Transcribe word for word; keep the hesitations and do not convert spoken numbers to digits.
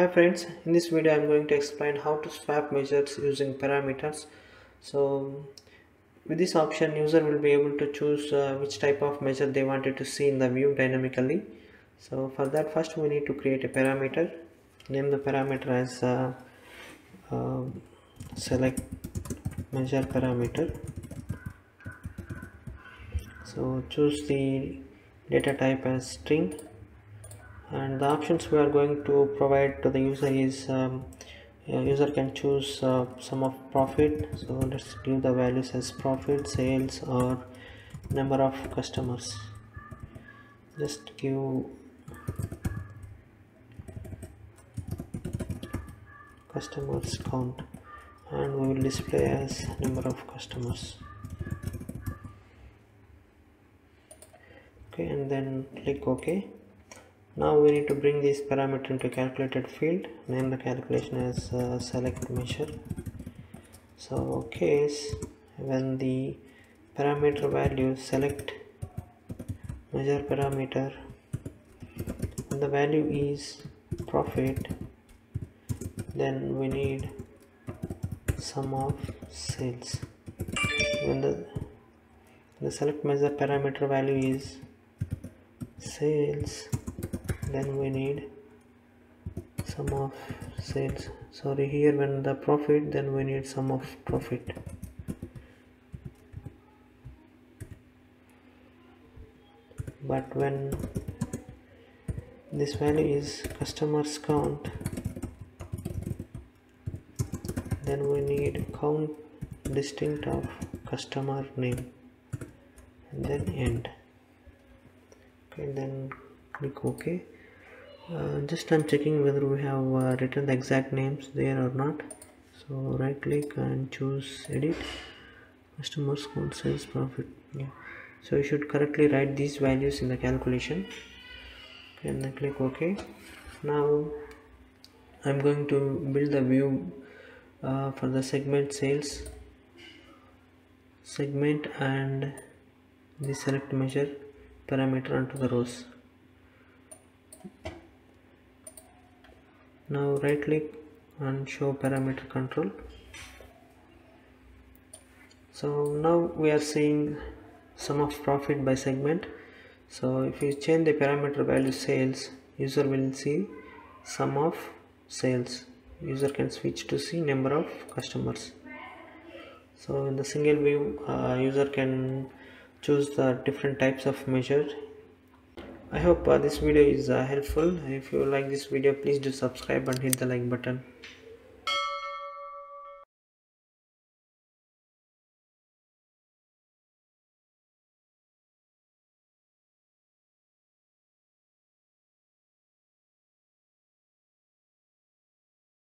Hi friends, in this video I am going to explain how to swap measures using parameters. So with this option, user will be able to choose uh, which type of measure they wanted to see in the view dynamically. So for that, first we need to create a parameter. Name the parameter as uh, uh, select measure parameter. So choose the data type as string, and the options we are going to provide to the user is um, user can choose uh, sum of profit. So let's give the values as profit, sales, or number of customers. Just give customers count, and we will display as number of customers. Okay, and then click OK. Now we need to bring this parameter into calculated field. Name the calculation as uh, select measure. So case when the parameter value select measure parameter, when the value is profit, then we need sum of sales. When the, the select measure parameter value is sales, then we need sum of sales. Sorry, here when the profit, then we need sum of profit. But when this value is customers count, then we need count distinct of customer name, and then end. Okay, then click OK. Uh, just I'm checking whether we have uh, written the exact names there or not. So right click and choose edit, customers count, sales, profit. Yeah. So you should correctly write these values in the calculation. Okay, and then click OK. Now I'm going to build the view uh, for the segment sales, segment, and the select measure parameter onto the rows. Now right click and show parameter control. So now we are seeing sum of profit by segment. So if you change the parameter value sales, user will see sum of sales. User can switch to see number of customers. So in the single view, uh, user can choose the different types of measure. I hope uh, this video is uh, helpful. If you like this video, please do subscribe and hit the like button.